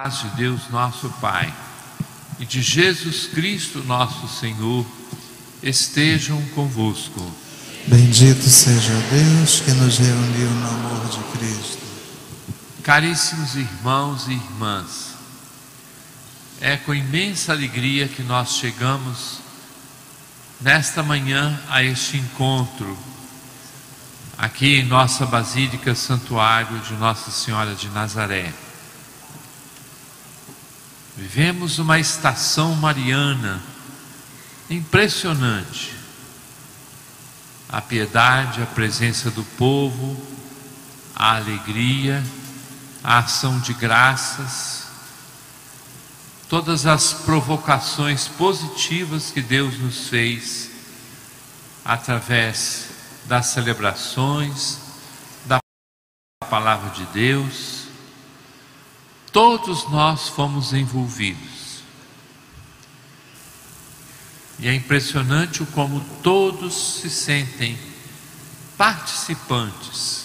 A paz de Deus nosso Pai e de Jesus Cristo nosso Senhor estejam convosco. Bendito seja Deus que nos reuniu no amor de Cristo. Caríssimos irmãos e irmãs, é com imensa alegria que nós chegamos nesta manhã a este encontro aqui em nossa Basílica Santuário de Nossa Senhora de Nazaré. Vivemos uma estação mariana impressionante. A piedade, a presença do povo, a alegria, a ação de graças, todas as provocações positivas que Deus nos fez através das celebrações, da palavra de Deus. Todos nós fomos envolvidos. E é impressionante como todos se sentem participantes.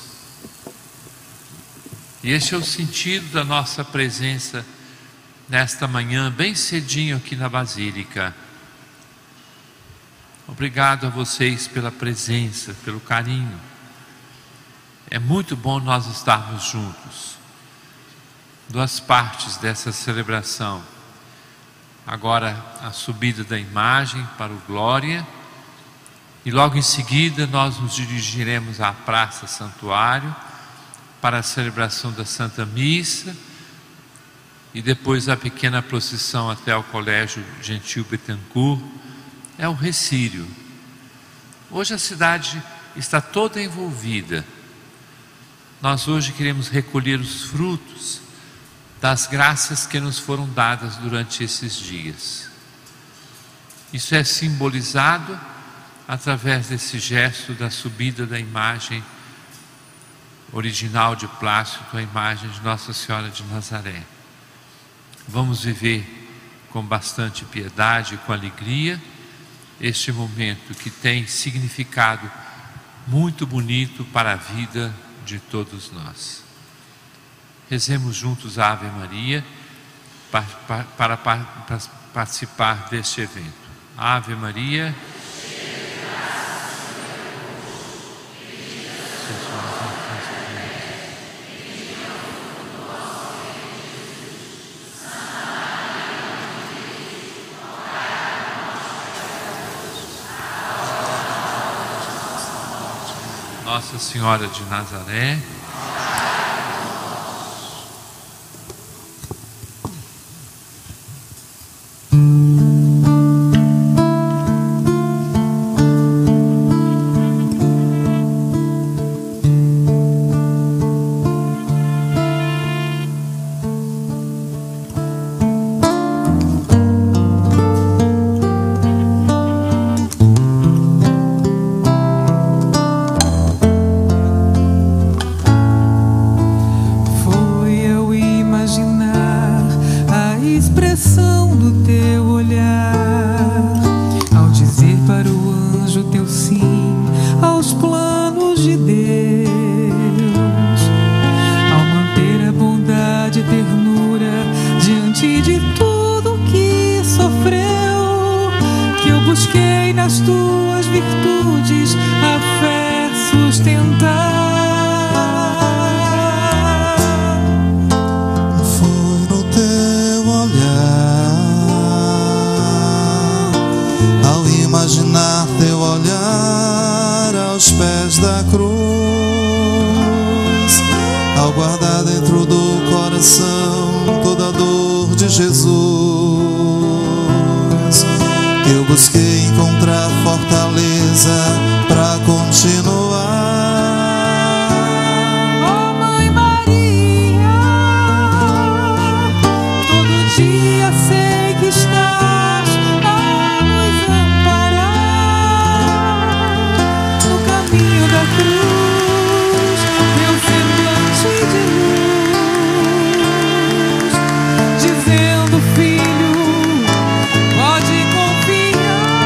E esse é o sentido da nossa presença nesta manhã, bem cedinho aqui na Basílica. Obrigado a vocês pela presença, pelo carinho. É muito bom nós estarmos juntos. Duas partes dessa celebração. Agora a subida da imagem para o Glória. E logo em seguida nós nos dirigiremos à Praça Santuário para a celebração da Santa Missa. E depois a pequena procissão até o Colégio Gentil Betancourt. É o Recírio. Hoje a cidade está toda envolvida. Nós hoje queremos recolher os frutos das graças que nos foram dadas durante esses dias. Isso é simbolizado através desse gesto da subida da imagem original de plástico, a imagem de Nossa Senhora de Nazaré. Vamos viver com bastante piedade e com alegria este momento que tem significado muito bonito para a vida de todos nós. Rezemos juntos a Ave Maria para participar deste evento. Ave Maria, Nossa Senhora de Nazaré, busquei nas tuas virtudes a fé sustentar. Foi no teu olhar, ao imaginar teu olhar aos pés da cruz, ao guardar dentro do coração toda a dor de Jesus, eu busquei encontrar fortaleza pra continuar. Oh, Mãe Maria, todo dia sei que estás a nos amparar no caminho da cruz, meu semblante de luz, dizendo: filho, pode confiar.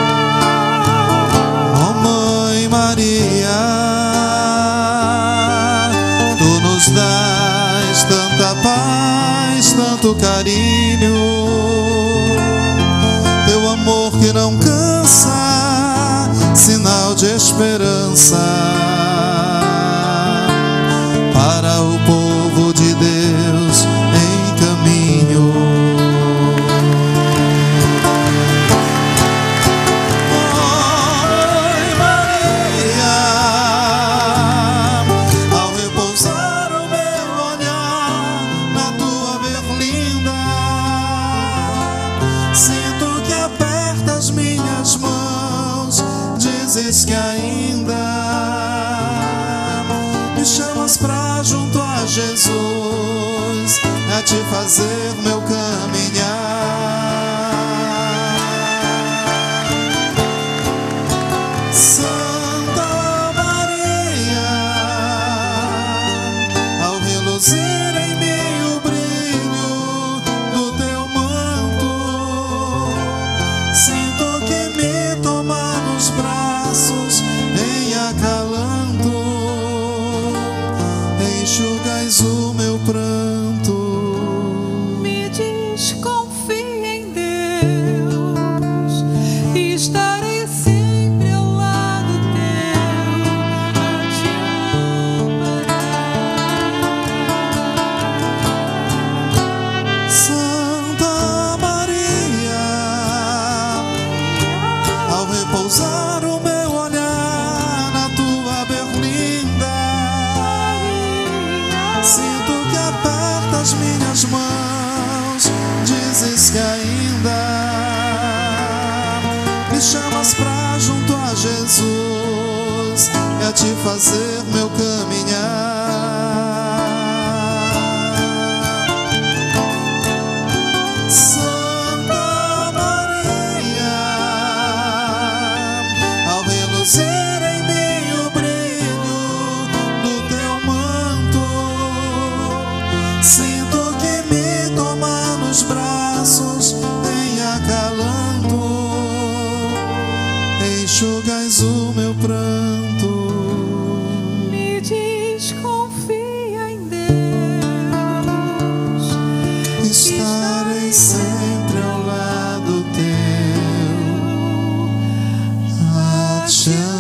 Oh, Mãe Maria, que não cansa, sinal de esperança para o povo de Deus em caminho. Oi, Maria, ao repousar o meu olhar na tua berlinda, sinto que aperta as minhas mãos, dizes que ainda me chamas pra junto a Jesus, a te fazer meu caminhar. Santa Maria, ao reluzir em mim o brilho do teu manto, sinto que me toma nos braços em acalanto. Enxugas o meu pranto, me desconfie em Deus, estarei sempre ao lado teu, a te amparar. Santa Maria, ao repousar o meu olhar na tua berlinda, sinto que aperta as minhas mãos, dizes que ainda me chamas pra junto a Jesus, e a te fazer meu caminhar. Santa Maria, ao reluzir em mim o brilho do teu manto, sinto que me toma nos braços em acalanto. Enxugas o meu pranto, me desconfia em Deus, estarei sempre ao lado teu, a te amparar.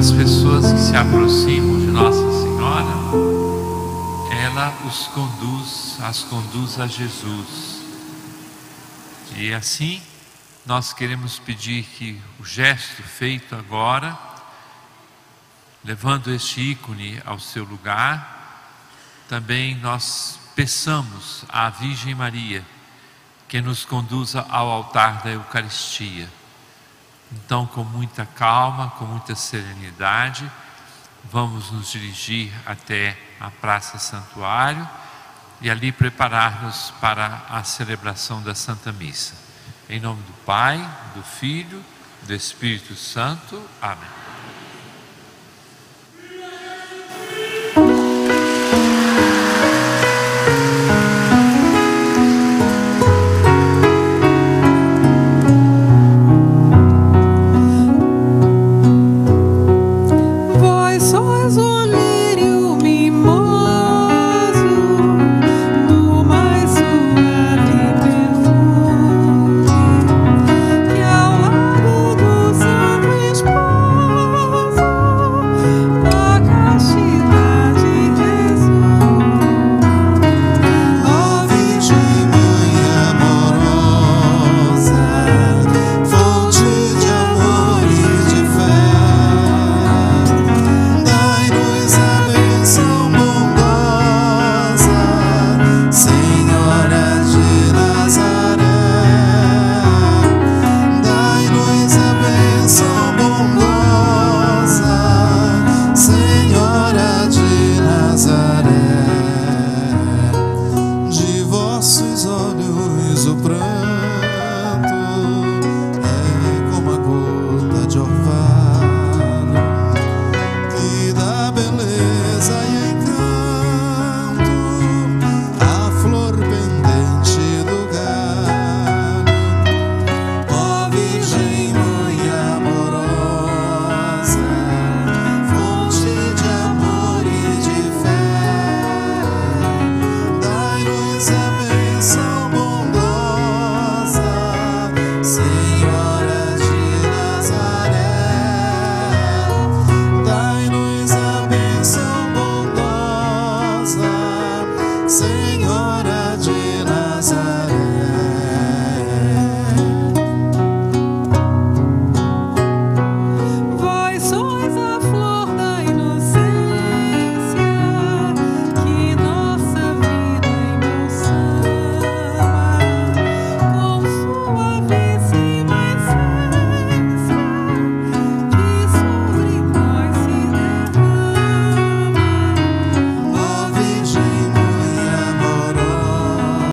as pessoas que se aproximam de Nossa Senhora, ela os conduz, as conduz a Jesus. E assim, nós queremos pedir que o gesto feito agora, levando este ícone ao seu lugar, também nós peçamos à Virgem Maria que nos conduza ao altar da Eucaristia. Então, com muita calma, com muita serenidade, vamos nos dirigir até a Praça Santuário e ali preparar-nos para a celebração da Santa Missa. Em nome do Pai, do Filho, do Espírito Santo. Amém.